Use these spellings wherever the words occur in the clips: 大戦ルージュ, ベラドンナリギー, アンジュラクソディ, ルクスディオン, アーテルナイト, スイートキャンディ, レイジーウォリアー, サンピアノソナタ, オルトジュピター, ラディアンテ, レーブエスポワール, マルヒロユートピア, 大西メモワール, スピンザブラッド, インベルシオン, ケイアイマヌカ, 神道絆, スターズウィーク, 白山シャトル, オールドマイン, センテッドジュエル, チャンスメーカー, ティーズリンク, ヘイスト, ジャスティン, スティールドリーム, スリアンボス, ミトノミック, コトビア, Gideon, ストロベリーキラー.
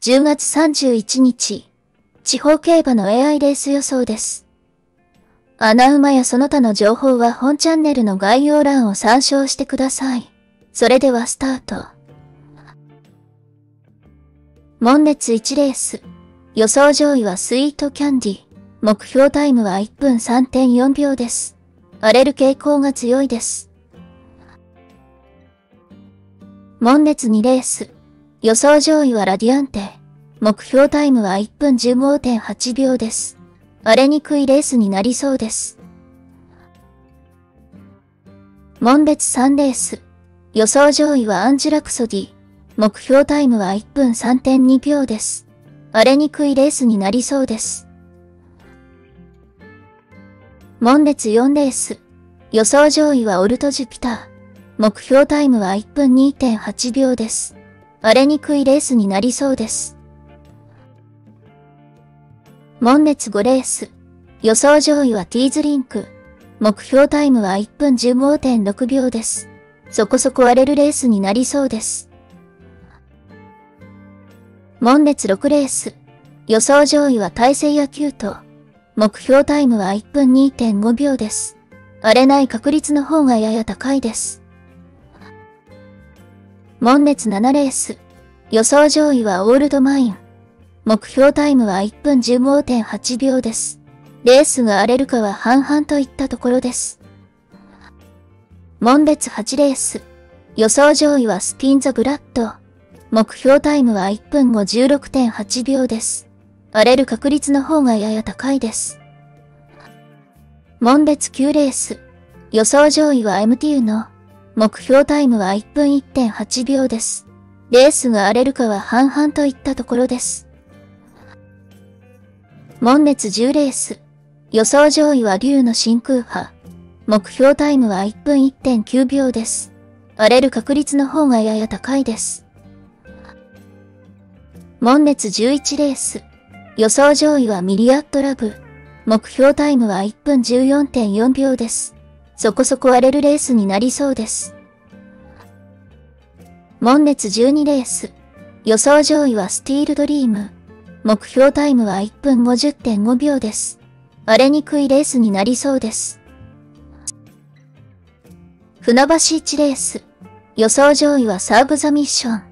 10月31日、地方競馬の AI レース予想です。穴馬やその他の情報は本チャンネルの概要欄を参照してください。それではスタート。門列1レース。予想上位はスイートキャンディ。目標タイムは1分 3.4 秒です。荒れる傾向が強いです。門列2レース。予想上位はラディアンテ。目標タイムは1分 15.8 秒です。荒れにくいレースになりそうです。門別3レース。予想上位はアンジュラクソディ。目標タイムは1分 3.2 秒です。荒れにくいレースになりそうです。門別4レース。予想上位はオルトジュピター。目標タイムは1分 2.8 秒です。荒れにくいレースになりそうです。門列5レース。予想上位はティーズリンク。目標タイムは1分 15.6 秒です。そこそこ荒れるレースになりそうです。門列6レース。予想上位は大西野球と。目標タイムは1分 2.5 秒です。荒れない確率の方がやや高いです。門列7レース。予想上位はオールドマイン。目標タイムは1分 15.8 秒です。レースが荒れるかは半々といったところです。門別8レース。予想上位はスピンザブラッド。目標タイムは1分 56.8 秒です。荒れる確率の方がやや高いです。門別9レース。予想上位は MTU の。目標タイムは1分 1.8 秒です。レースが荒れるかは半々といったところです。門列10レース。予想上位は竜の真空波。目標タイムは1分 1.9 秒です。荒れる確率の方がやや高いです。門列11レース。予想上位はミリアットラブ。目標タイムは1分 14.4 秒です。そこそこ荒れるレースになりそうです。門列12レース。予想上位はスティールドリーム。目標タイムは1分 50.5 秒です。荒れにくいレースになりそうです。船橋1レース。予想上位はサーブザミッション。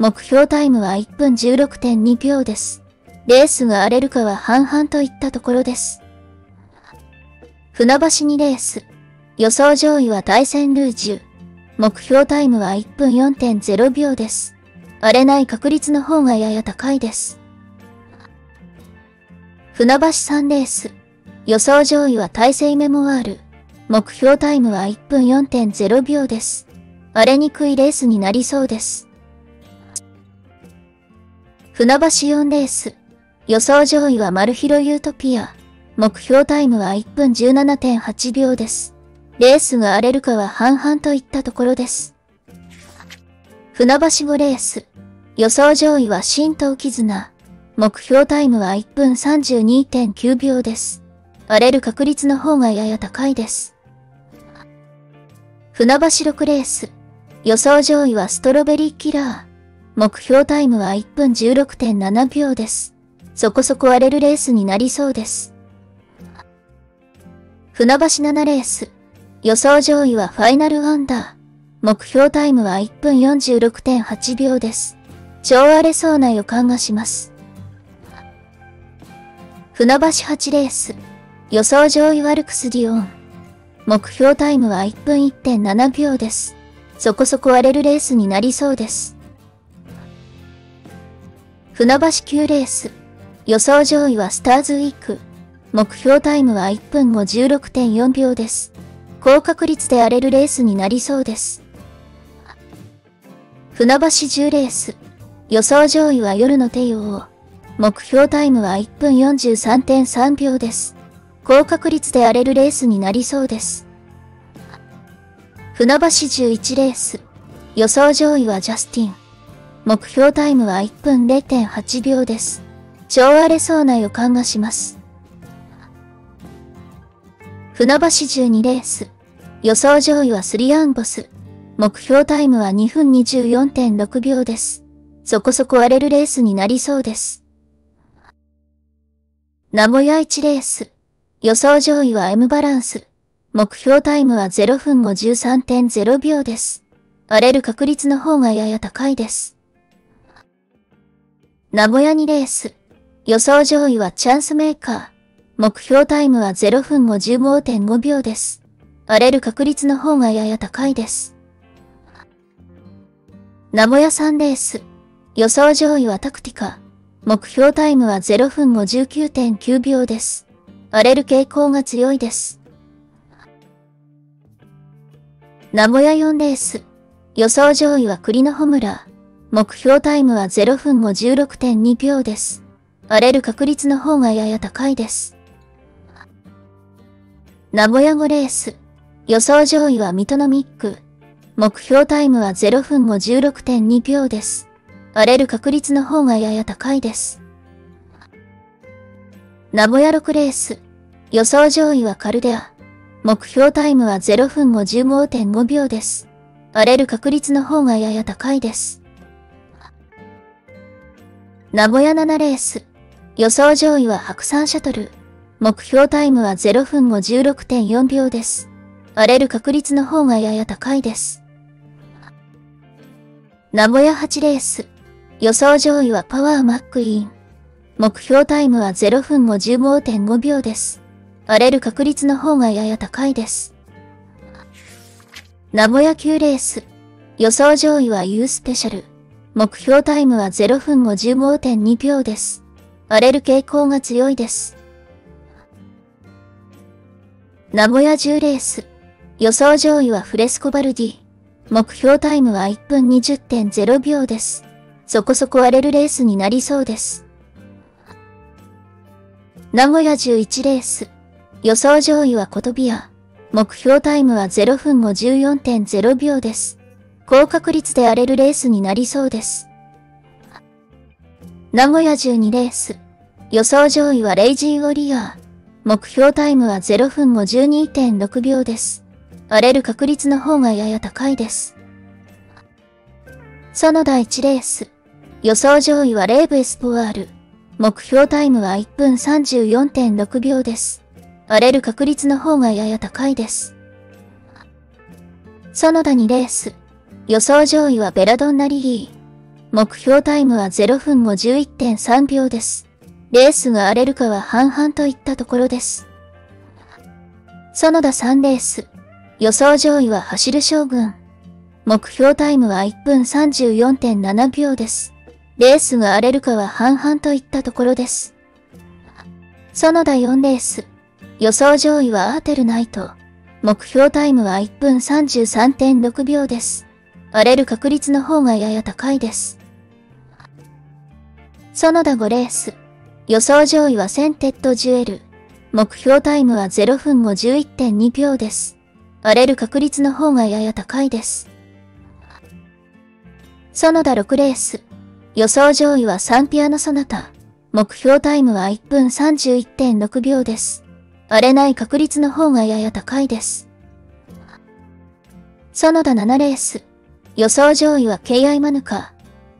目標タイムは1分 16.2 秒です。レースが荒れるかは半々といったところです。船橋2レース。予想上位は大戦ルージュ。目標タイムは1分 4.0 秒です。荒れない確率の方がやや高いです。船橋3レース。予想上位は大西メモワール。目標タイムは1分 4.0 秒です。荒れにくいレースになりそうです。船橋4レース。予想上位はマルヒロユートピア。目標タイムは1分 17.8 秒です。レースが荒れるかは半々といったところです。船橋5レース。予想上位は神道絆。目標タイムは1分 32.9 秒です。荒れる確率の方がやや高いです。船橋6レース。予想上位はストロベリーキラー。目標タイムは1分 16.7 秒です。そこそこ荒れるレースになりそうです。船橋7レース。予想上位はファイナルアンダー。目標タイムは1分 46.8 秒です。超荒れそうな予感がします。船橋8レース。予想上位はルクスディオン。目標タイムは1分 1.7 秒です。そこそこ荒れるレースになりそうです。船橋9レース。予想上位はスターズウィーク。目標タイムは1分 56.4 秒です。高確率で荒れるレースになりそうです。船橋10レース。予想上位は夜の帝王。目標タイムは1分 43.3 秒です。高確率で荒れるレースになりそうです。船橋11レース。予想上位はジャスティン。目標タイムは1分 0.8 秒です。超荒れそうな予感がします。船橋12レース。予想上位はスリアンボス。目標タイムは2分 24.6 秒です。そこそこ荒れるレースになりそうです。名古屋1レース。予想上位は M バランス。目標タイムは0分 53.0 秒です。荒れる確率の方がやや高いです。名古屋2レース。予想上位はチャンスメーカー。目標タイムは0分 55.5 秒です。荒れる確率の方がやや高いです。名古屋3レース。予想上位はタクティカ。目標タイムは0分 59.9 秒です。荒れる傾向が強いです。名古屋4レース。予想上位はクリノホムラー。目標タイムは0分 56.2 秒です。荒れる確率の方がやや高いです。名古屋5レース。予想上位はミトノミック。目標タイムは0分 56.2 秒です。荒れる確率の方がやや高いです。名古屋6レース。予想上位はカルデア。目標タイムは0分 55.5 秒です。荒れる確率の方がやや高いです。名古屋7レース。予想上位は白山シャトル。目標タイムは0分 56.4 秒です。荒れる確率の方がやや高いです。名古屋8レース。予想上位はパワーマックイーン。目標タイムは0分 55.5 秒です。荒れる確率の方がやや高いです。名古屋9レース。予想上位は U スペシャル。目標タイムは0分 55.2 秒です。荒れる傾向が強いです。名古屋10レース。予想上位はフレスコバルディ。目標タイムは1分 20.0 秒です。そこそこ荒れるレースになりそうです。名古屋11レース。予想上位はコトビア。目標タイムは0分 54.0 秒です。高確率で荒れるレースになりそうです。名古屋12レース。予想上位はレイジーウォリアー。目標タイムは0分 52.6 秒です。荒れる確率の方がやや高いです。園田1レース。予想上位はレーブエスポワール。目標タイムは1分 34.6 秒です。荒れる確率の方がやや高いです。園田2レース。予想上位はベラドンナリギー。目標タイムは0分 51.3 秒です。レースが荒れるかは半々といったところです。園田3レース。予想上位は走る将軍。目標タイムは1分 34.7 秒です。レースが荒れるかは半々といったところです。園田4レース。予想上位はアーテルナイト。目標タイムは1分 33.6 秒です。荒れる確率の方がやや高いです。園田5レース。予想上位はセンテッドジュエル。目標タイムは0分 51.2 秒です。荒れる確率の方がやや高いです。園田6レース。予想上位はサンピアノソナタ。目標タイムは1分 31.6 秒です。荒れない確率の方がやや高いです。園田7レース。予想上位はケイアイマヌカ。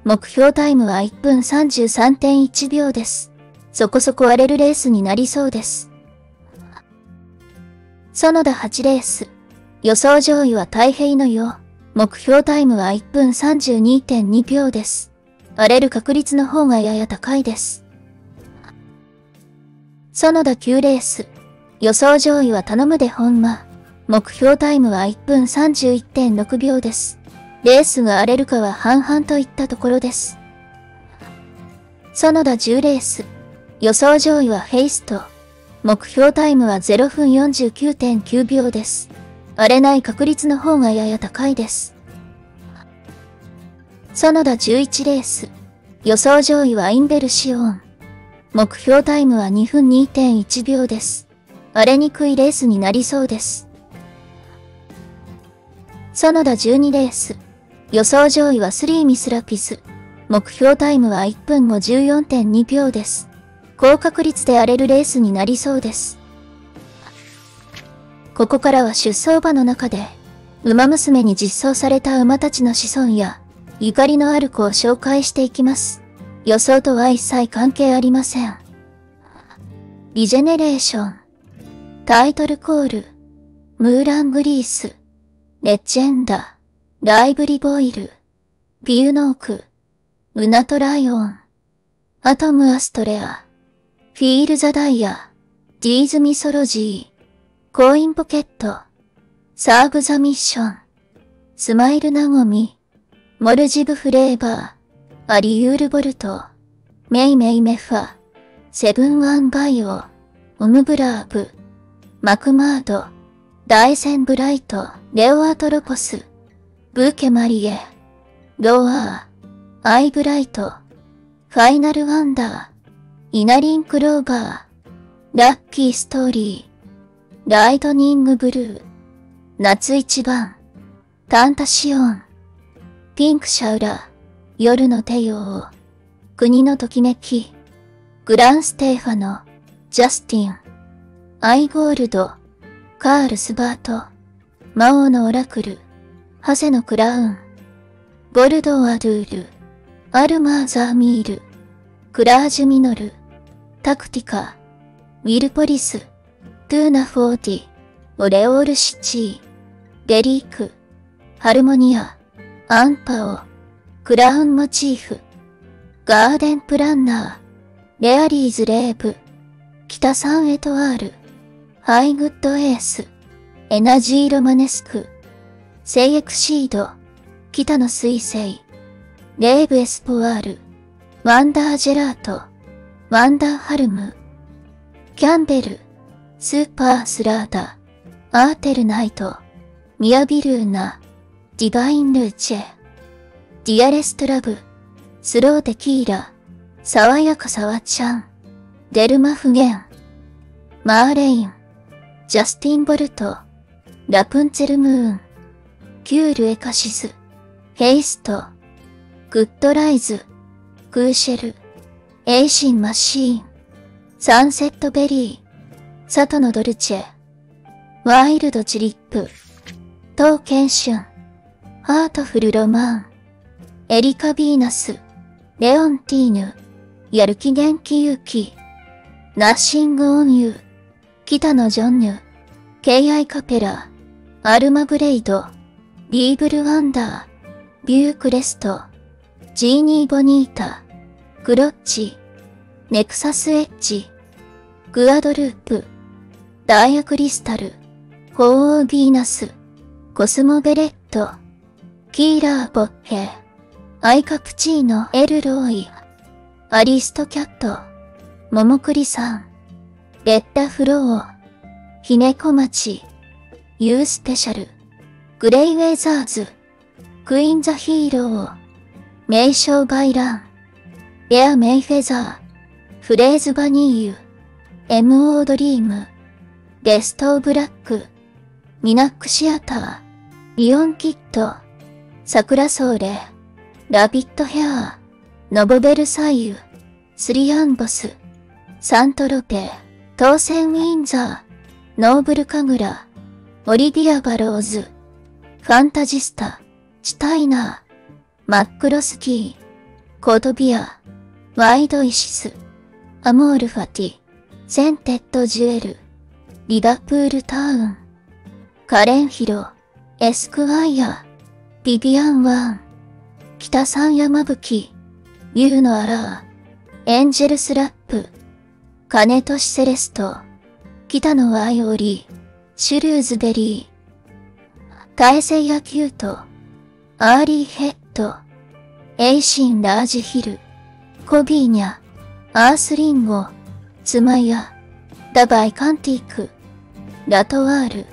目標タイムは1分 33.1 秒です。そこそこ荒れるレースになりそうです。園田8レース。予想上位は太平のよう。目標タイムは1分 32.2 秒です。荒れる確率の方がやや高いです。園田9レース。予想上位は頼むで本間。目標タイムは1分 31.6 秒です。レースが荒れるかは半々といったところです。園田10レース。予想上位はヘイスト。目標タイムは0分 49.9 秒です。荒れない確率の方がやや高いです。園田11レース。予想上位はインベルシオン。目標タイムは2分 2.1 秒です。荒れにくいレースになりそうです。園田12レース。予想上位はスリーミスラピス。目標タイムは1分 54.2 秒です。高確率で荒れるレースになりそうです。ここからは出走馬の中で、ウマ娘に実装された馬たちの子孫や、ゆかりのある子を紹介していきます。予想とは一切関係ありません。リジェネレーション、タイトルコール、ムーラングリース、レジェンダ、ライブリボイル、ピューノーク、ウナトライオン、アトムアストレア、フィールザダイヤ、ディーズミソロジー、コインポケット、サーブザミッション、スマイルナゴミ、モルジブフレーバー、アリユールボルト、メイメイメファ、セブンワンバイオ、オムブラーブ、マクマード、ダイセンブライト、レオアトロポス、ブーケマリエ、ロアー、アイブライト、ファイナルワンダー、イナリンクローバー、ラッキーストーリー、ライトニングブルー、夏一番、タンタシオン、ピンクシャウラ、夜の帝王、国のときめき、グランステーファノ、ジャスティン、アイゴールド、カールスバート、魔王のオラクル、ハセのクラウン、ボルドーアドゥール、アルマーザーミール、クラージュミノル、タクティカ、ウィルポリス、トゥーナフォーティ、オレオールシチー、デリーク、ハルモニア、アンパオ、クラウンモチーフ、ガーデンプランナー、レアリーズレーブ、北サンエトワール、ハイグッドエース、エナジーロマネスク、セイエクシード、北の水星、レーブエスポワール、ワンダージェラート、ワンダーハルム、キャンベル、スーパースラーダ、アーテルナイト、ミアビルーナ、ディバイン・ルーチェ、ディアレストラブ、スローテキーラ、爽やかさわちゃん、デルマフゲン、マーレイン、ジャスティン・ボルト、ラプンツェル・ムーン、キュール・エカシズ、ヘイスト、グッド・ライズ、クーシェル、エイシン・マシーン、サンセット・ベリー、サトノ・ドルチェ、ワイルド・チリップ、トウ・ケンシュン、ハートフルロマン、エリカ・ビーナス、レオンティーヌ、やる気元気勇気、ナッシング・オン・ユー、北野ジョンヌ、敬愛カペラ、アルマ・ブレイド、リーブル・ワンダー、ビュークレスト、ジーニー・ボニータ、クロッチ、ネクサス・エッジ、グアドループ、ダイヤ・クリスタル、鳳凰ヴィーナス、コスモ・ベレット、キーラー・ボッヘ、アイカプチーノ・エルロイ、アリストキャット、モモクリさん、レッタフロー、ひねこまち、ユースペシャル、グレイウェザーズ、クイーンザヒーロー、名称バイラン、レアメイフェザー、フレーズバニーユ、MOドリーム、デストーブラック、ミナックシアター、リオンキット、桜ソーレ、ラビットヘアー、ノボベルサイユ、スリアンボス、サントロペ、当選ウィンザー、ノーブルカグラ、オリビア・バローズ、ファンタジスタ、チタイナー、マックロスキー、コトビア、ワイドイシス、アモールファティ、センテッドジュエル、リバプールタウン、カレンヒロ、エスクワイア、ビビアン・ワン、北三山吹、ユーノ・アラー、エンジェルスラップ、金としセレスト、北野アイオリ、シュルーズベリー、大西野キュート、アーリーヘッド、エイシンラージヒル、コビーニャ、アースリンゴ、ツマヤ、ダバイカンティーク、ラトワール、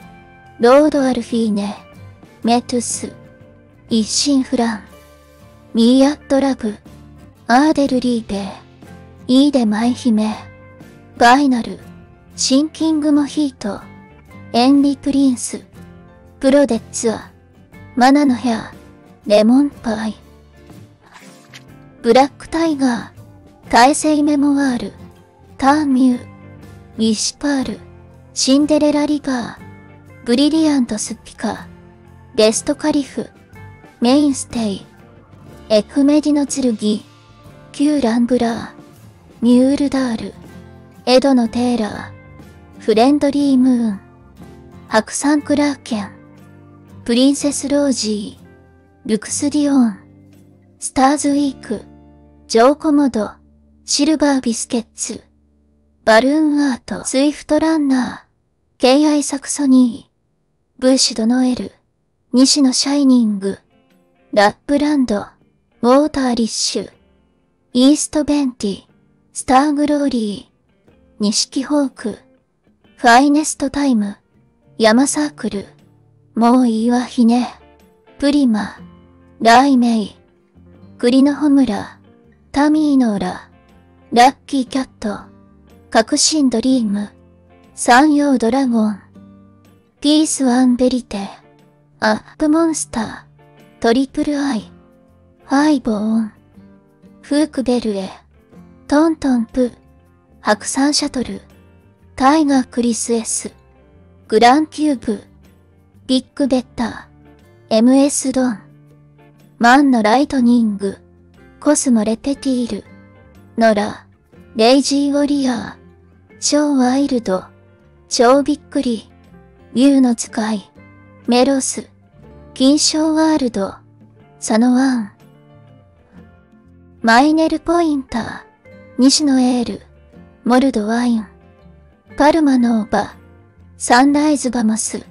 ロードアルフィーネ、メトゥス、一心フラン、ミーアットラブ、アーデルリーベ、イーデマイ姫、バイナル、シンキングモヒート、エンリプリンス、プロデツア、マナのヘア、レモンパイ、ブラックタイガー、大西メモワール、ターミュー、ウィシュパール、シンデレラリバー、ブリリアントスピカ、ベストカリフ、メインステイ、エフメディの剣、旧ランブラー、ニュールダール、エドのテーラー、フレンドリームーン、白山クラーケン、プリンセスロージー、ルクスディオン、スターズウィーク、ジョーコモド、シルバービスケッツ、バルーンアート、スイフトランナー、敬愛サクソニー、ブーシドノエル、西野シャイニング、ラップランド、ウォーターリッシュ、イーストベンティ、スターグローリー、錦ホーク、ファイネストタイム、山サークル、もういいわひね、プリマ、ライメイ、クリノホムラ、タミーノーラ、ラッキーキャット、革新ドリーム、山陽ドラゴン、ピースワンベリテ、アップモンスター、トリプルアイ、ファイボーン、フークベルエ、トントンプ、白山シャトル、タイガークリスエス、グランキューブ、ビッグベッター、MS ドン、マンのライトニング、コスモレペティール、ノラ、レイジーウォリアー、超ワイルド、超びっくり、竜の使い、メロス、金賞ワールド、サノワン、マイネルポインター、西野エール、モルドワイン、パルマノーバ、サンライズバマス、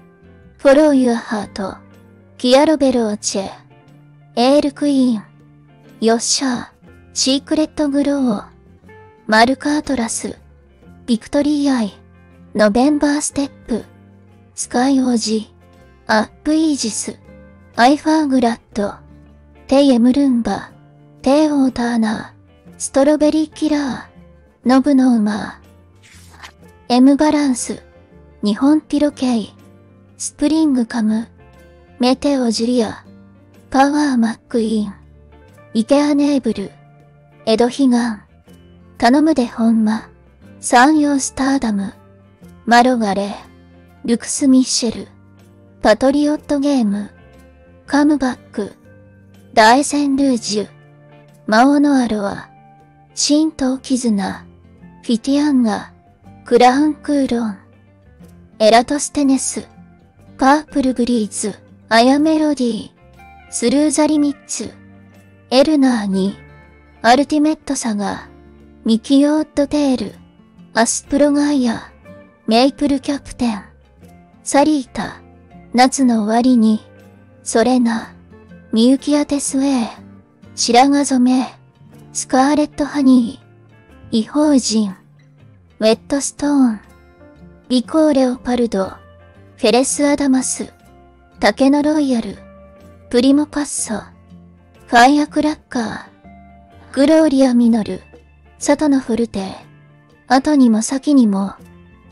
フォローユアハート、キアロベローチェ、エールクイーン、ヨッシャー、シークレットグロー、マルカートラス、ビクトリーアイ、ノベンバーステップ、スカイ王子、アップイージス、アイファーグラッド、テイエムルンバ、テイオーターナー、ストロベリーキラー、ノブノーマー、エムバランス、日本ピロケイ、スプリングカム、メテオジュリア、パワーマックイーン、イケアネーブル、エドヒガン、頼むでほんま、山陽スターダム、マロガレ、ルクス・ミッシェル、パトリオットゲーム、カムバック、ダエセン・ルージュ、マオノアロア、神道絆、フィティアンガ、クラウン・クーロン、エラトステネス、パープル・ブリーズ、アヤ・メロディ、スルーザ・リミッツ、エルナーに、アルティメット・サガ、ミキオッドテール、アスプロガイア、メイプルキャプテン、サリータ、夏の終わりに、ソレナ、ミユキアテスウェイ、白髪染め、スカーレットハニー、異邦人、ウェットストーン、ビコーレオパルド、フェレスアダマス、竹のロイヤル、プリモパッソ、ファイアクラッカー、グローリアミノル、サトノフォルテ、後にも先にも、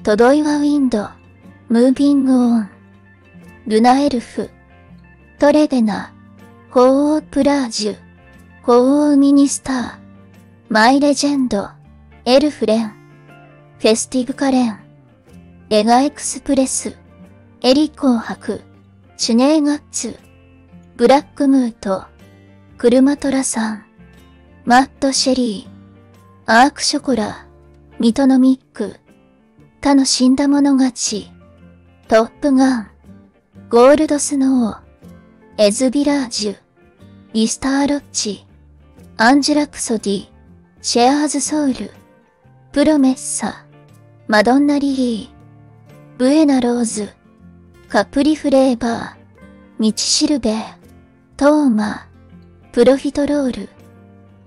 トドイワウィンド、ムービングオン、ルナエルフ、トレデナ、鳳凰プラージュ、鳳凰ミニスター、マイレジェンド、エルフレン、フェスティブカレン、レガエクスプレス、エリ紅白、シュネーガッツ、ブラックムート、クルマトラさん、マッドシェリー、アークショコラ、ミトノミック、他の死んだ者勝ち、トップガン、ゴールドスノー、エズビラージュ、リスターロッチ、アンジュラクソディ、シェアーズソウル、プロメッサ、マドンナリリー、ブエナローズ、カプリフレーバー、ミチシルベ、トーマ、プロフィトロール、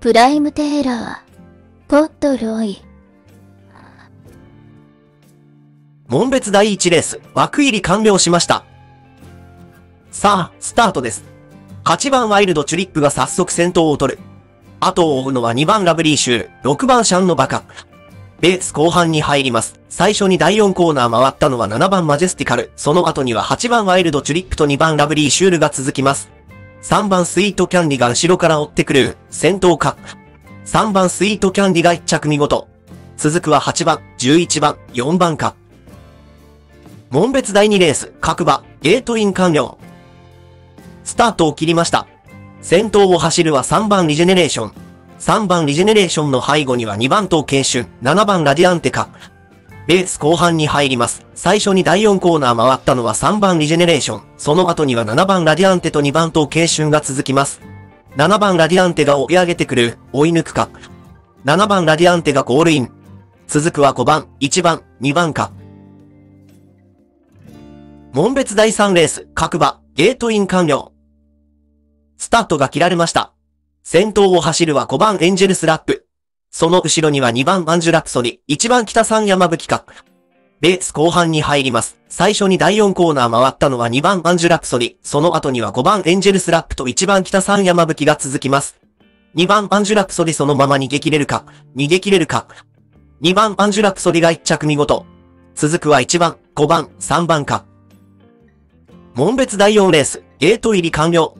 プライムテーラー、コットロイ。門別第1レース、枠入り完了しました。さあ、スタートです。8番ワイルドチュリップが早速先頭を取る。後を追うのは2番ラブリーシュー、6番シャンのバカ。レース後半に入ります。最初に第4コーナー回ったのは7番マジェスティカル。その後には8番ワイルドチュリップと2番ラブリーシュールが続きます。3番スイートキャンディが後ろから追ってくる。先頭か。3番スイートキャンディが1着見事。続くは8番、11番、4番か。門別第2レース、各馬、ゲートイン完了。スタートを切りました。先頭を走るは3番リジェネレーション。3番リジェネレーションの背後には2番東京春、7番ラディアンテカ。レース後半に入ります。最初に第4コーナー回ったのは3番リジェネレーション。その後には7番ラディアンテと2番東京春が続きます。7番ラディアンテが追い上げてくる。追い抜くか。7番ラディアンテがゴールイン。続くは5番、1番、2番か。門別第3レース、各馬、ゲートイン完了。スタートが切られました。先頭を走るは5番エンジェルスラップ。その後ろには2番マンジュラプソディ、1番北三山吹か。レース後半に入ります。最初に第4コーナー回ったのは2番マンジュラプソディ、その後には5番エンジェルスラップと1番北三山吹が続きます。2番マンジュラプソディそのまま逃げ切れるか、逃げ切れるか。2番マンジュラプソディが1着見事。続くは1番、5番、3番か。門別第4レース、ゲート入り完了。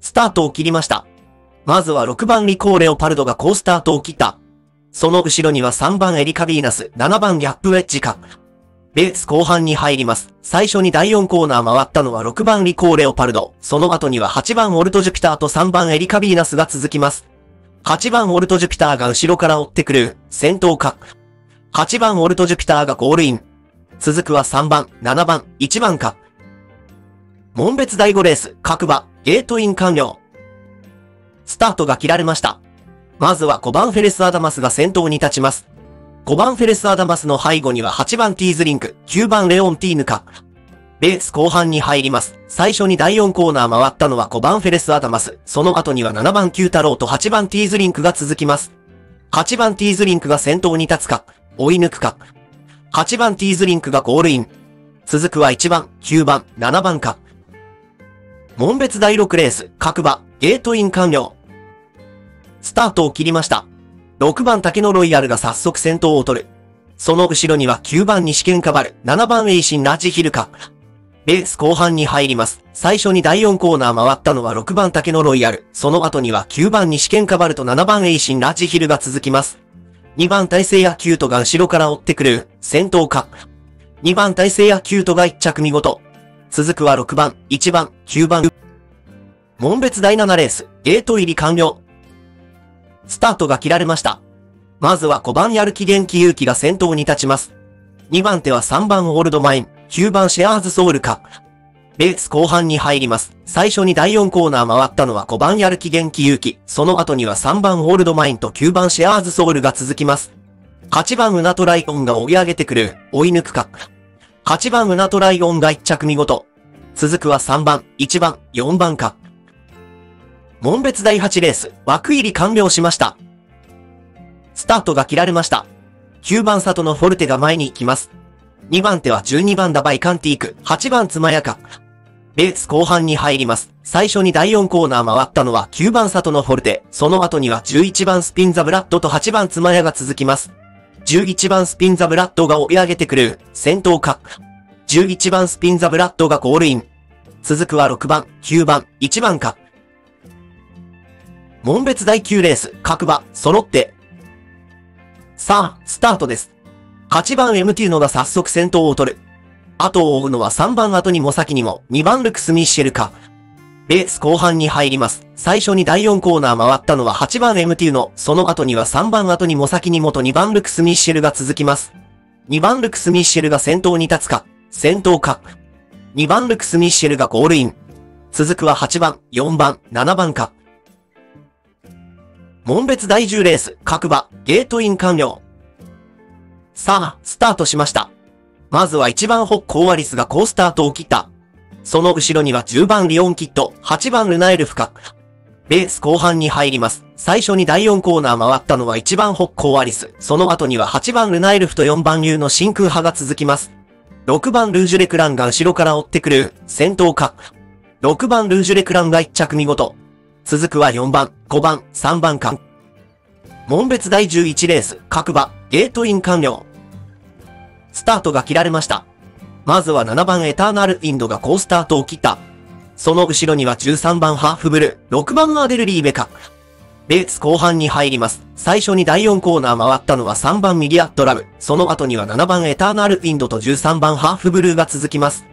スタートを切りました。まずは6番リコーレオパルドが好スタートを切った。その後ろには3番エリカビーナス、7番ギャップウェッジか。レース後半に入ります。最初に第4コーナー回ったのは6番リコーレオパルド。その後には8番オルトジュピターと3番エリカビーナスが続きます。8番オルトジュピターが後ろから追ってくる、先頭か。8番オルトジュピターがゴールイン。続くは3番、7番、1番か。門別第5レース、各馬、ゲートイン完了。スタートが切られました。まずは5番フェレス・アダマスが先頭に立ちます。5番フェレス・アダマスの背後には8番ティーズリンク、9番レオンティーヌか。レース後半に入ります。最初に第4コーナー回ったのは5番フェレス・アダマス。その後には7番キュータローと8番ティーズリンクが続きます。8番ティーズリンクが先頭に立つか、追い抜くか。8番ティーズリンクがゴールイン。続くは1番、9番、7番か。門別第6レース、各馬、ゲートイン完了。スタートを切りました。6番竹野ロイヤルが早速先頭を取る。その後ろには9番西剣カバル、7番エイシンラジヒルか。レース後半に入ります。最初に第4コーナー回ったのは6番竹野ロイヤル。その後には9番西剣カバルと7番エイシンラジヒルが続きます。2番大西亜キュートが後ろから追ってくる、先頭か。2番大西亜キュートが1着見事。続くは6番、1番、9番。門別第7レース、ゲート入り完了。スタートが切られました。まずは5番やる気元気勇気が先頭に立ちます。2番手は3番オールドマイン、9番シェアーズソウルか。レース後半に入ります。最初に第4コーナー回ったのは5番やる気元気勇気。その後には3番オールドマインと9番シェアーズソウルが続きます。8番ウナトライオンが追い上げてくる、追い抜くか。8番ウナトライオンが1着見事。続くは3番、1番、4番か。門別第8レース、枠入り完了しました。スタートが切られました。9番サトノフォルテが前に行きます。2番手は12番ダバイカンティーク、8番ツマヤか。レース後半に入ります。最初に第4コーナー回ったのは9番サトノフォルテ。その後には11番スピンザブラッドと8番ツマヤが続きます。11番スピンザブラッドが追い上げてくる、先頭か。11番スピンザブラッドがゴールイン。続くは6番、9番、1番か。門別第9レース、各馬、揃って。さあ、スタートです。8番 MT のが早速先頭を取る。後を追うのは3番後にも先にも、2番ルクスミッシェルか。レース後半に入ります。最初に第4コーナー回ったのは8番 MT の、その後には3番後にも先にもと2番ルクスミッシェルが続きます。2番ルクスミッシェルが先頭に立つか、先頭か。2番ルクスミッシェルがゴールイン。続くは8番、4番、7番か。門別第10レース、各馬、ゲートイン完了。さあ、スタートしました。まずは1番ホッコーアリスが好スタートを切った。その後ろには10番リオンキッド、8番ルナエルフか。レース後半に入ります。最初に第4コーナー回ったのは1番ホッコーアリス。その後には8番ルナエルフと4番竜の真空派が続きます。6番ルージュレクランが後ろから追ってくる、先頭か。6番ルージュレクランが1着見事。続くは4番、5番、3番か。門別第11レース、各馬、ゲートイン完了。スタートが切られました。まずは7番エターナルウィンドが好スタートを切った。その後ろには13番ハーフブルー、6番アデルリーベか。レース後半に入ります。最初に第4コーナー回ったのは3番ミリアッドラブ。その後には7番エターナルウィンドと13番ハーフブルーが続きます。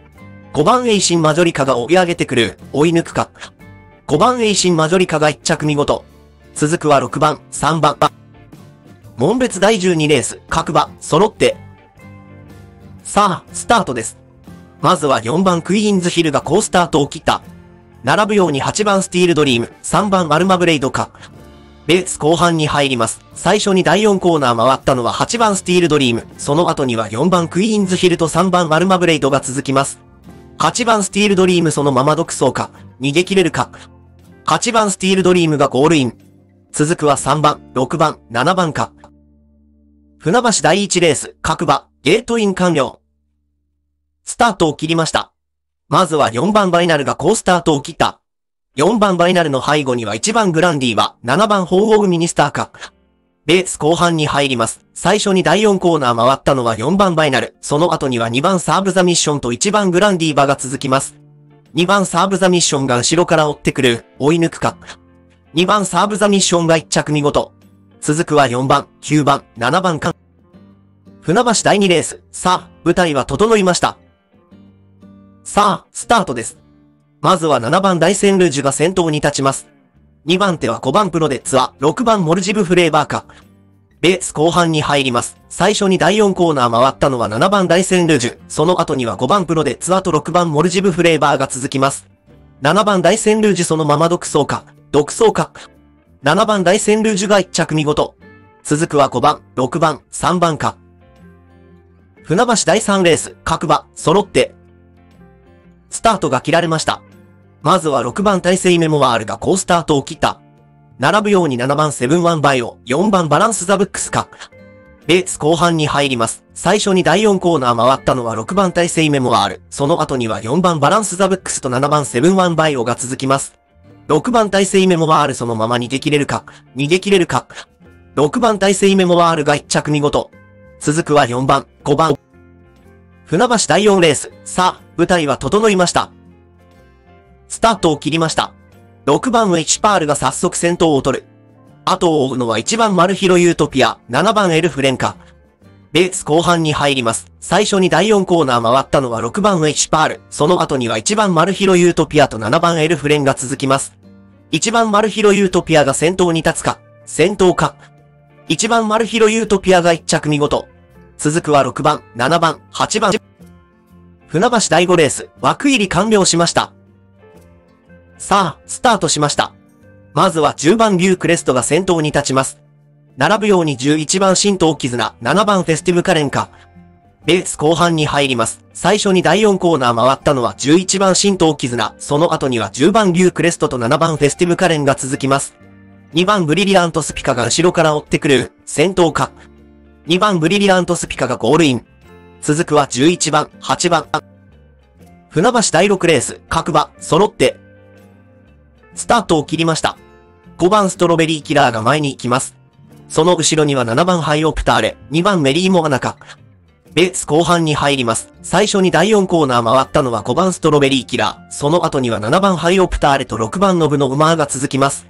5番エイシンマジョリカが追い上げてくる、追い抜くか。5番エイシンマジョリカが1着見事。続くは6番、3番。門別第12レース、各馬、揃って。さあ、スタートです。まずは4番クイーンズヒルが好スタートを切った。並ぶように8番スティールドリーム、3番アルマブレイドか。レース後半に入ります。最初に第4コーナー回ったのは8番スティールドリーム。その後には4番クイーンズヒルと3番アルマブレイドが続きます。8番スティールドリームそのまま独走か、逃げ切れるか。8番スティールドリームがゴールイン。続くは3番、6番、7番か。船橋第1レース、各馬、ゲートイン完了。スタートを切りました。まずは4番バイナルが好スタートを切った。4番バイナルの背後には1番グランディは7番ホーホーグミニスターか。レース後半に入ります。最初に第4コーナー回ったのは4番バイナル。その後には2番サーブザミッションと1番グランディーバが続きます。2番サーブザミッションが後ろから追ってくる。追い抜くか。2番サーブザミッションが1着見事。続くは4番、9番、7番か。船橋第2レース。さあ、舞台は整いました。さあ、スタートです。まずは7番ダイセンルージュが先頭に立ちます。2番手は5番プロデッツァ、6番モルジブフレーバーか。レース後半に入ります。最初に第4コーナー回ったのは7番ダイセンルージュ。その後には5番プロデッツァと6番モルジブフレーバーが続きます。7番ダイセンルージュそのまま独走か。独走か。7番ダイセンルージュが1着見事。続くは5番、6番、3番か。船橋第3レース、各馬、揃って。スタートが切られました。まずは6番大勢メモワールが好スタートを切った。並ぶように7番セブンワンバイオ、4番バランスザブックスか。レース後半に入ります。最初に第4コーナー回ったのは6番大勢メモワール。その後には4番バランスザブックスと7番セブンワンバイオが続きます。6番大勢メモワールそのまま逃げ切れるか。逃げ切れるか。6番大勢メモワールが1着見事。続くは4番、5番。船橋第4レース。さあ、舞台は整いました。スタートを切りました。6番ウェイシュパールが早速先頭を取る。後を追うのは1番マルヒロユートピア、7番エルフレンカ。レース後半に入ります。最初に第4コーナー回ったのは6番ウェイシュパール。その後には1番マルヒロユートピアと7番エルフレンが続きます。1番マルヒロユートピアが先頭に立つか、先頭か。1番マルヒロユートピアが1着見事。続くは6番、7番、8番。船橋第5レース、枠入り完了しました。さあ、スタートしました。まずは10番ビュークレストが先頭に立ちます。並ぶように11番神道絆、7番フェスティブカレンカ。レース後半に入ります。最初に第4コーナー回ったのは11番神道絆、その後には10番ビュークレストと7番フェスティブカレンが続きます。2番ブリリアントスピカが後ろから追ってくる、先頭か。2番ブリリアントスピカがゴールイン。続くは11番、8番。船橋第6レース、各馬、揃って。スタートを切りました。5番ストロベリーキラーが前に行きます。その後ろには7番ハイオプターレ、2番メリーモアナカ。レース後半に入ります。最初に第4コーナー回ったのは5番ストロベリーキラー。その後には7番ハイオプターレと6番ノブの馬が続きます。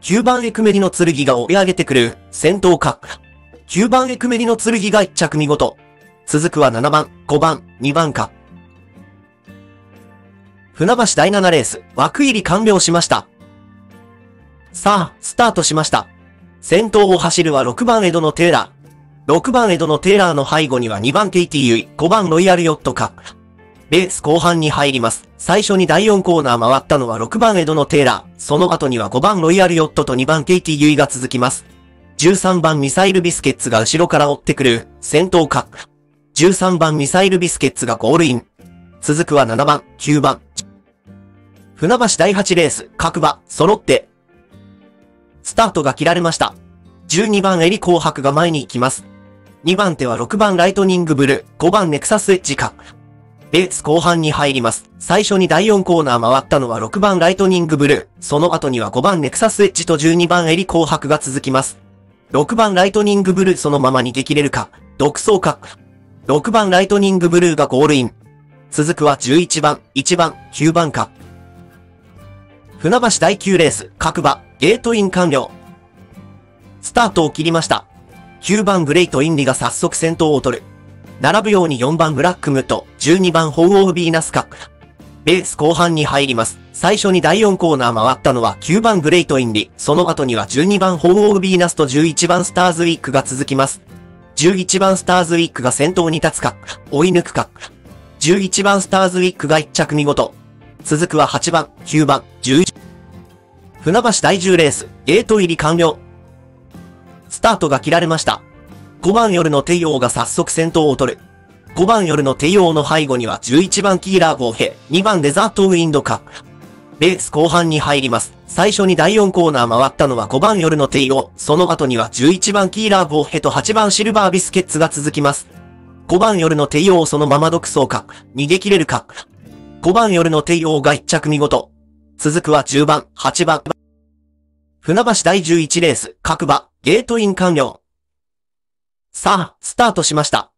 9番エクメリの剣が追い上げてくる、先頭か。9番エクメリの剣が1着見事。続くは7番、5番、2番か。船橋第7レース、枠入り完了しました。さあ、スタートしました。先頭を走るは6番エドのテイラー。6番エドのテイラーの背後には2番 KTU、5番ロイヤルヨットか。レース後半に入ります。最初に第4コーナー回ったのは6番エドのテイラー。その後には5番ロイヤルヨットと2番 KTU が続きます。13番ミサイルビスケッツが後ろから追ってくる、先頭か。13番ミサイルビスケッツがゴールイン。続くは7番、9番。船橋第8レース、各馬、揃って。スタートが切られました。12番エリ紅白が前に行きます。2番手は6番ライトニングブルー、5番ネクサスエッジか。レース後半に入ります。最初に第4コーナー回ったのは6番ライトニングブルー、その後には5番ネクサスエッジと12番エリ紅白が続きます。6番ライトニングブルーそのまま逃げ切れるか、独走か。6番ライトニングブルーがゴールイン。続くは11番、1番、9番か。船橋第9レース、各馬、ゲートイン完了。スタートを切りました。9番グレイトインリが早速先頭を取る。並ぶように4番ブラックムと12番ホウオウビーナスか。レース後半に入ります。最初に第4コーナー回ったのは9番グレイトインリ、その後には12番ホーオービーナスと11番スターズウィークが続きます。11番スターズウィークが先頭に立つか、追い抜くか。11番スターズウィークが1着見事。続くは8番、9番、11。船橋第10レース、ゲート入り完了。スタートが切られました。5番夜の帝王が早速先頭を取る。5番夜の帝王の背後には11番キーラーゴーヘ、2番デザートウィンドカ。レース後半に入ります。最初に第4コーナー回ったのは5番夜の帝王、その後には11番キーラーゴーヘと8番シルバービスケッツが続きます。5番夜の帝王そのまま独走か、逃げ切れるか。5番夜の帝王が1着見事。続くは10番、8番。船橋第11レース、各馬、ゲートイン完了。さあ、スタートしました。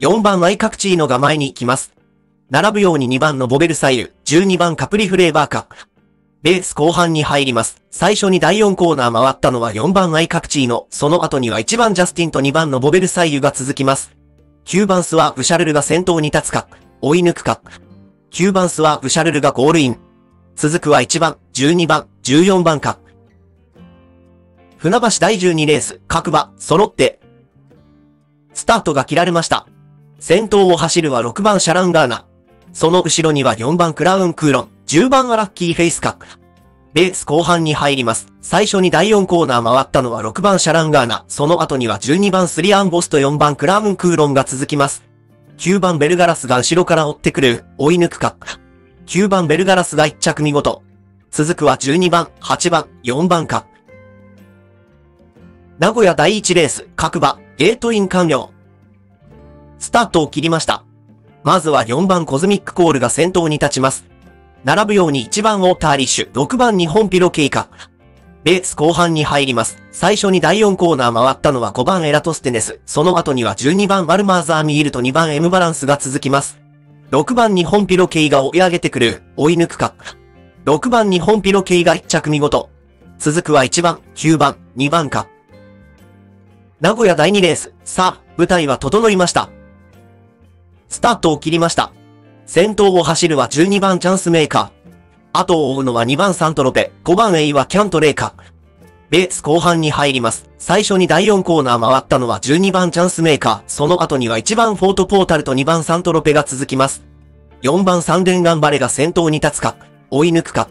4番アイカクチーノが前に行きます。並ぶように2番のボベルサイユ、12番カプリフレーバーか。レース後半に入ります。最初に第4コーナー回ったのは4番アイカクチーノ、その後には1番ジャスティンと2番のボベルサイユが続きます。9番スワーブシャルルが先頭に立つか、追い抜くか。9番スワーブシャルルがゴールイン。続くは1番、12番、14番か。船橋第12レース、各馬、揃って。スタートが切られました。先頭を走るは6番シャランガーナ。その後ろには4番クラウンクーロン、10番はラッキーフェイスか。レース後半に入ります。最初に第4コーナー回ったのは6番シャランガーナ。その後には12番スリアンボスと4番クラウンクーロンが続きます。9番ベルガラスが後ろから追ってくる、追い抜くか。9番ベルガラスが1着見事。続くは12番、8番、4番か。名古屋第1レース、各馬、ゲートイン完了。スタートを切りました。まずは4番コズミックコールが先頭に立ちます。並ぶように1番ウォーターリッシュ、6番日本ピロケイカ。レース後半に入ります。最初に第4コーナー回ったのは5番エラトステネス、その後には12番ワルマーザーミールと2番エムバランスが続きます。6番日本ピロケイが追い上げてくる、追い抜くか。6番日本ピロケイが1着見事。続くは1番、9番、2番か。名古屋第2レース、さあ、舞台は整いました。スタートを切りました。先頭を走るは12番チャンスメーカー。後を追うのは2番サントロペ、5番エイはキャントレーカー。レース後半に入ります。最初に第4コーナー回ったのは12番チャンスメーカー。その後には1番フォートポータルと2番サントロペが続きます。4番サンデンガンバレが先頭に立つか、追い抜くか。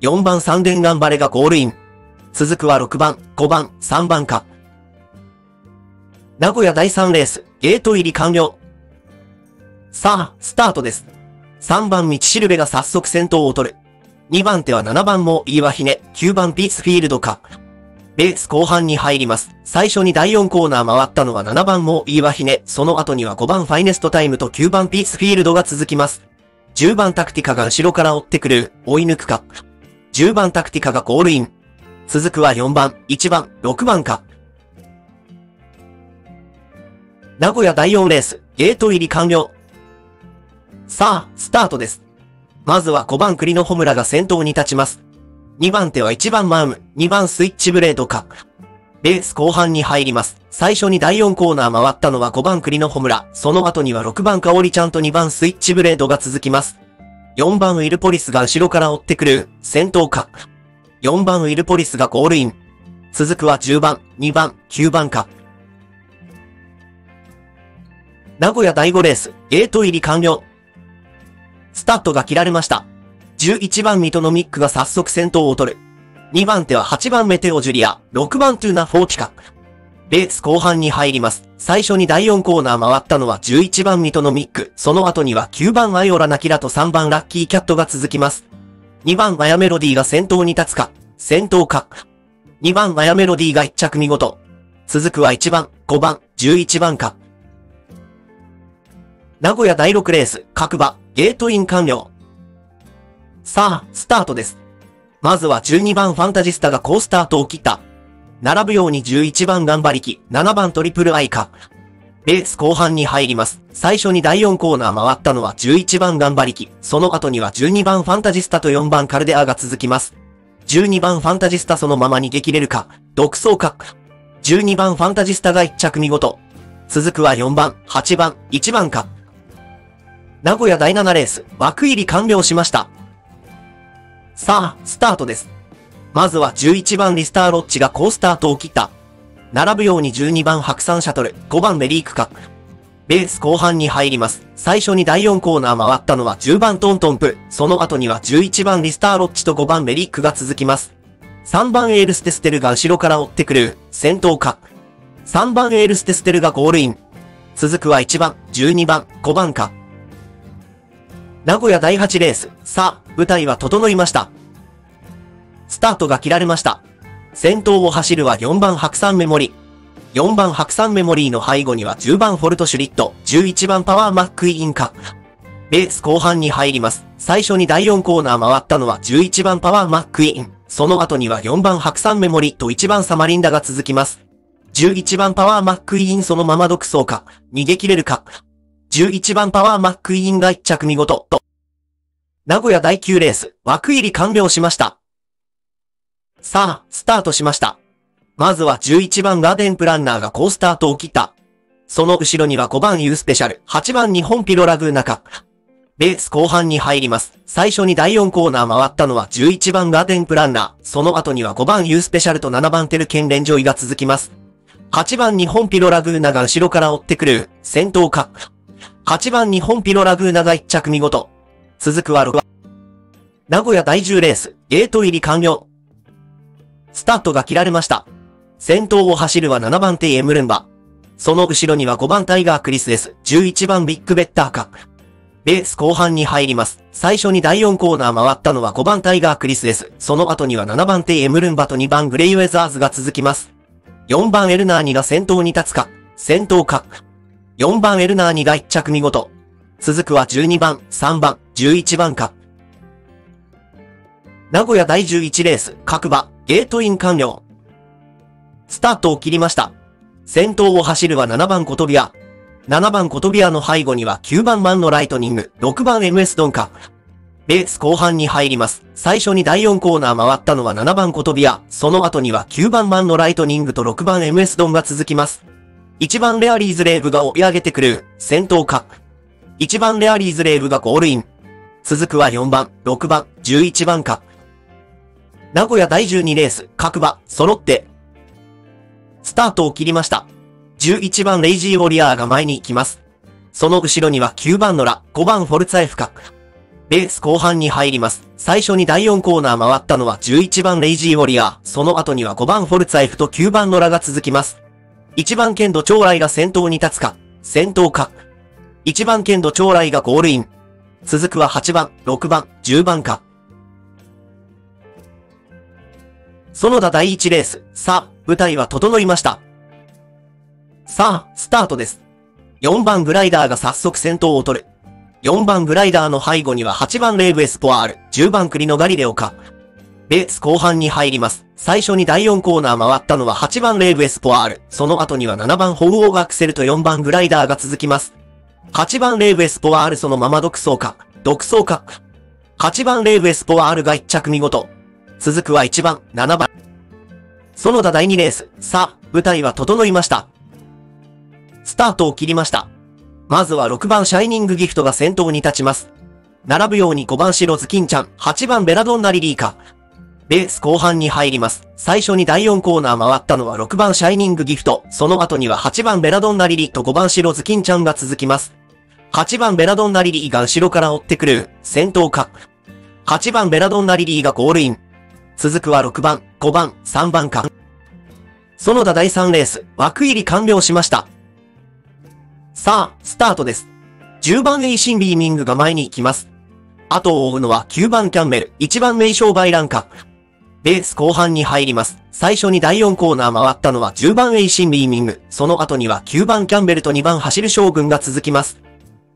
4番サンデンガンバレがゴールイン。続くは6番、5番、3番か。名古屋第3レース、ゲート入り完了。さあ、スタートです。3番道しるべが早速先頭を取る。2番手は7番もいいわひね、9番ピースフィールドか。レース後半に入ります。最初に第4コーナー回ったのは7番もいいわひね、その後には5番ファイネストタイムと9番ピースフィールドが続きます。10番タクティカが後ろから追ってくる、追い抜くか。10番タクティカがゴールイン。続くは4番、1番、6番か。名古屋第4レース、ゲート入り完了。さあ、スタートです。まずは5番栗のホムラが先頭に立ちます。2番手は1番マーム、2番スイッチブレードか。レース後半に入ります。最初に第4コーナー回ったのは5番栗のホムラ、その後には6番カオリちゃんと2番スイッチブレードが続きます。4番ウィルポリスが後ろから追ってくる、先頭か。4番ウィルポリスがゴールイン。続くは10番、2番、9番か。名古屋第5レース、ゲート入り完了。スタートが切られました。11番ミトノミックが早速先頭を取る。2番手は8番メテオジュリア、6番トゥーナフォーティカ。レース後半に入ります。最初に第4コーナー回ったのは11番ミトノミック、その後には9番アイオラナキラと3番ラッキーキャットが続きます。2番マヤメロディが先頭に立つか、先頭か。2番マヤメロディが1着見事。続くは1番、5番、11番か。名古屋第6レース、各馬、ゲートイン完了。さあ、スタートです。まずは12番ファンタジスタが好スタートを切った。並ぶように11番ガンバリキ、7番トリプルアイカ。レース後半に入ります。最初に第4コーナー回ったのは11番ガンバリキ、その後には12番ファンタジスタと4番カルデアが続きます。12番ファンタジスタそのまま逃げ切れるか、独走か。12番ファンタジスタが1着見事。続くは4番、8番、1番か。名古屋第7レース、枠入り完了しました。さあ、スタートです。まずは11番リスターロッチが好スタートを切った。並ぶように12番白山シャトル、5番メリークカ。レース後半に入ります。最初に第4コーナー回ったのは10番トントンプ。その後には11番リスターロッチと5番メリックが続きます。3番エールステステルが後ろから追ってくる。先頭か。3番エールステステルがゴールイン。続くは1番、12番、5番か。名古屋第8レース。さあ、舞台は整いました。スタートが切られました。先頭を走るは4番白山メモリ。4番白山メモリーの背後には10番フォルトシュリット、11番パワーマックイーンか。レース後半に入ります。最初に第4コーナー回ったのは11番パワーマックイーン。その後には4番白山メモリーと1番サマリンダが続きます。11番パワーマックイーンそのまま独走か、逃げ切れるか。11番パワーマックイーンが1着見事と。名古屋第9レース、枠入り完了しました。さあ、スタートしました。まずは11番ガーデンプランナーが好スタートを切った。その後ろには5番ユースペシャル、8番日本ピロラグーナか。レース後半に入ります。最初に第4コーナー回ったのは11番ガーデンプランナー。その後には5番ユースペシャルと7番テルケンレンジョイが続きます。8番日本ピロラグーナが後ろから追ってくる。先頭か。8番日本ピロラグーナが1着見事。続くは6番。名古屋第10レース、ゲート入り完了。スタートが切られました。先頭を走るは7番テイエムルンバ。その後ろには5番タイガークリスです。11番ビッグベッターか。レース後半に入ります。最初に第4コーナー回ったのは5番タイガークリスです。その後には7番テイエムルンバと2番グレイウェザーズが続きます。4番エルナーニが先頭に立つか。先頭か。4番エルナーニが1着見事。続くは12番、3番、11番か。名古屋第11レース、各馬、ゲートイン完了。スタートを切りました。先頭を走るは7番コトビア。7番コトビアの背後には9番マンのライトニング、6番 MS ドンカ。レース後半に入ります。最初に第4コーナー回ったのは7番コトビア。その後には9番マンのライトニングと6番 MS ドンが続きます。1番レアリーズレーブが追い上げてくる。先頭か。1番レアリーズレーブがゴールイン。続くは4番、6番、11番か。名古屋第12レース、各馬、揃って、スタートを切りました。11番レイジーウォリアーが前に行きます。その後ろには9番のラ、5番フォルツァエフか。レース後半に入ります。最初に第4コーナー回ったのは11番レイジーウォリアー。その後には5番フォルツァエフと9番のラが続きます。1番ケンドチョウライが先頭に立つか。先頭か。1番ケンドチョウライがゴールイン。続くは8番、6番、10番か。園田第1レース。さあ、舞台は整いました。さあ、スタートです。4番グライダーが早速先頭を取る。4番グライダーの背後には8番レーブエスポアール、10番クリノガリレオか。レース後半に入ります。最初に第4コーナー回ったのは8番レーブエスポアール。その後には7番ホウオーガアクセルと4番グライダーが続きます。8番レーブエスポアールそのまま独走か。独走か。8番レーブエスポアールが1着見事。続くは1番、7番。園田第2レース。さあ、舞台は整いました。スタートを切りました。まずは6番シャイニングギフトが先頭に立ちます。並ぶように5番白ズキンちゃん、8番ベラドンナリリーか。レース後半に入ります。最初に第4コーナー回ったのは6番シャイニングギフト。その後には8番ベラドンナリリーと5番白ズキンちゃんが続きます。8番ベラドンナリリーが後ろから追ってくる。先頭か。8番ベラドンナリリーがゴールイン。続くは6番、5番、3番か。園田第3レース、枠入り完了しました。さあ、スタートです。10番エイシンビーミングが前に行きます。後を追うのは9番キャンメル、1番名称バイランか。レース後半に入ります。最初に第4コーナー回ったのは10番エイシンビーミング。その後には9番キャンベルと2番走る将軍が続きます。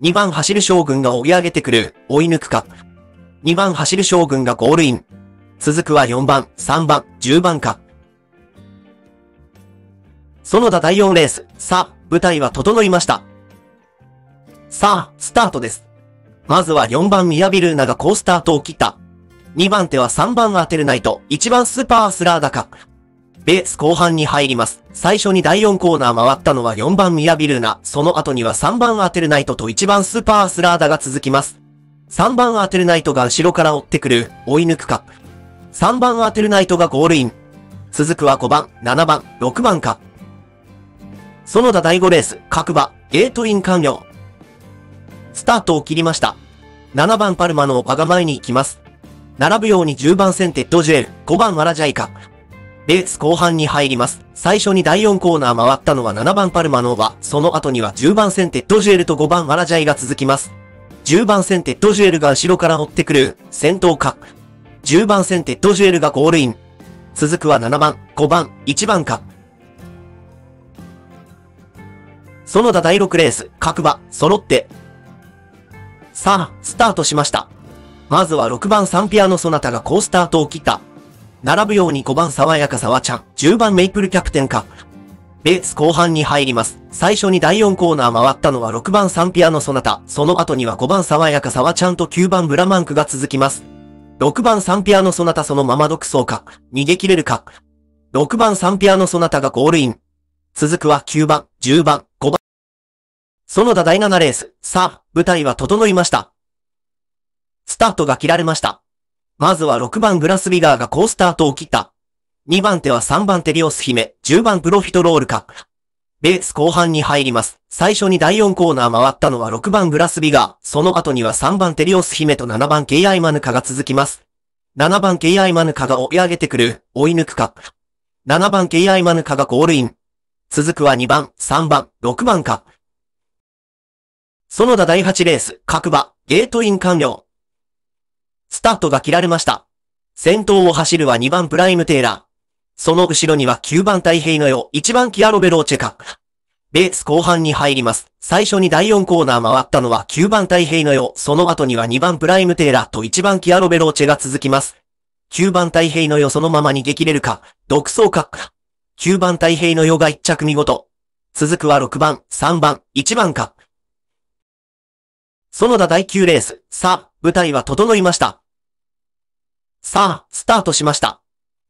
2番走る将軍が追い上げてくる、追い抜くか。2番走る将軍がゴールイン。続くは4番、3番、10番か。園田第4レース。さあ、舞台は整いました。さあ、スタートです。まずは4番ミヤビルーナが好スタートを切った。2番手は3番アテルナイト、1番スーパースラーダか。ベース後半に入ります。最初に第4コーナー回ったのは4番ミラビルナ、その後には3番アテルナイトと1番スーパースラーダが続きます。3番アテルナイトが後ろから追ってくる、追い抜くか。3番アテルナイトがゴールイン。続くは5番、7番、6番か。園田第5レース、各馬、ゲートイン完了。スタートを切りました。7番パルマの馬が前に行きます。並ぶように10番センテッドジュエル、5番マラジャイカ。レース後半に入ります。最初に第4コーナー回ったのは7番パルマの馬、その後には10番センテッドジュエルと5番マラジャイが続きます。10番センテッドジュエルが後ろから追ってくる、先頭か。10番センテッドジュエルがゴールイン。続くは7番、5番、1番か。園田第6レース、各馬、揃って。さあ、スタートしました。まずは6番サンピアのソナタが好スタートを切った。並ぶように5番爽やか沢ちゃん、10番メイプルキャプテンか。レース後半に入ります。最初に第4コーナー回ったのは6番サンピアのソナタ、その後には5番爽やか沢ちゃんと9番ブラマンクが続きます。6番サンピアのソナタそのまま独走か、逃げ切れるか。6番サンピアのソナタがゴールイン。続くは9番、10番、5番。園田第7レース、さあ、舞台は整いました。スタートが切られました。まずは6番グラスビガーが好スタートを切った。2番手は3番テリオス姫、10番プロフィトロールか。レース後半に入ります。最初に第4コーナー回ったのは6番グラスビガー、その後には3番テリオス姫と7番ケイアイマヌカが続きます。7番ケイアイマヌカが追い上げてくる、追い抜くか。7番ケイアイマヌカがゴールイン。続くは2番、3番、6番か。園田第8レース、各馬、ゲートイン完了。スタートが切られました。先頭を走るは2番プライムテイラー。その後ろには9番太平のよ、1番キアロベローチェか。レース後半に入ります。最初に第4コーナー回ったのは9番太平のよ、その後には2番プライムテイラーと1番キアロベローチェが続きます。9番太平のよそのまま逃げ切れるか、独走か。9番太平のよが1着見事。続くは6番、3番、1番か。園田第9レース、さあ、舞台は整いました。さあ、スタートしました。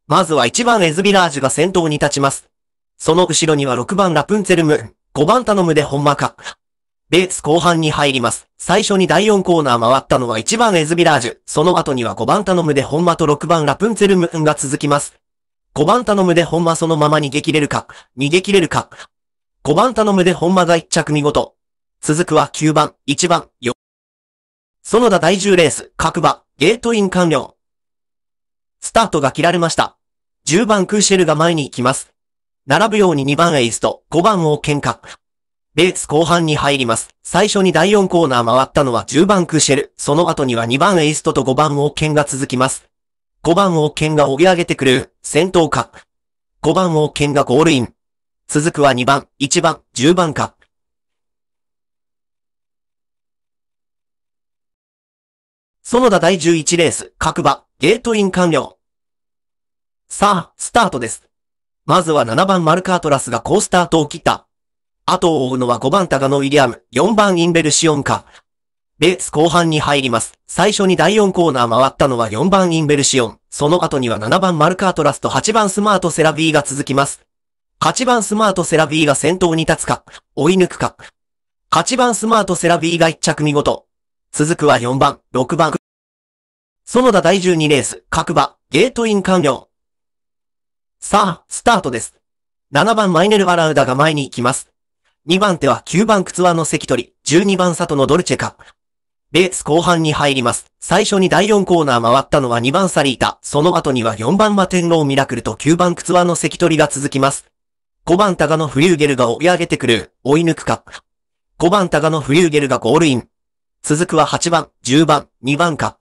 まずは1番エズビラージュが先頭に立ちます。その後ろには6番ラプンツェルム、5番頼むでほんまか。レース後半に入ります。最初に第4コーナー回ったのは1番エズビラージュ、その後には5番頼むでほんまと6番ラプンツェルムが続きます。5番頼むでほんまそのまま逃げ切れるか、逃げ切れるか。5番頼むでほんまが1着見事。続くは9番、1番、4。園田第10レース、各馬、ゲートイン完了。スタートが切られました。10番クーシェルが前に行きます。並ぶように2番エイスと5番を喧嘩。レース後半に入ります。最初に第4コーナー回ったのは10番クーシェル、その後には2番エイストと5番を喧が続きます。5番を喧が追い上げてくる、先頭か。5番を喧がゴールイン。続くは2番、1番、10番か。園田第11レース、各馬、ゲートイン完了。さあ、スタートです。まずは7番マルカートラスが好スタートを切った。後を追うのは5番タガノウィリアム、4番インベルシオンか。レース後半に入ります。最初に第4コーナー回ったのは4番インベルシオン。その後には7番マルカートラスと8番スマートセラビーが続きます。8番スマートセラビーが先頭に立つか、追い抜くか。8番スマートセラビーが1着見事。続くは4番、6番。園田第12レース、各馬、ゲートイン完了。さあ、スタートです。7番マイネル・アラウダが前に行きます。2番手は9番クツワの関取、12番里のドルチェか。レース後半に入ります。最初に第4コーナー回ったのは2番サリータ、その後には4番マテンローミラクルと9番クツワの関取が続きます。5番タガノフリューゲルが追い上げてくる、追い抜くか。5番タガノフリューゲルがゴールイン。続くは8番、10番、2番か。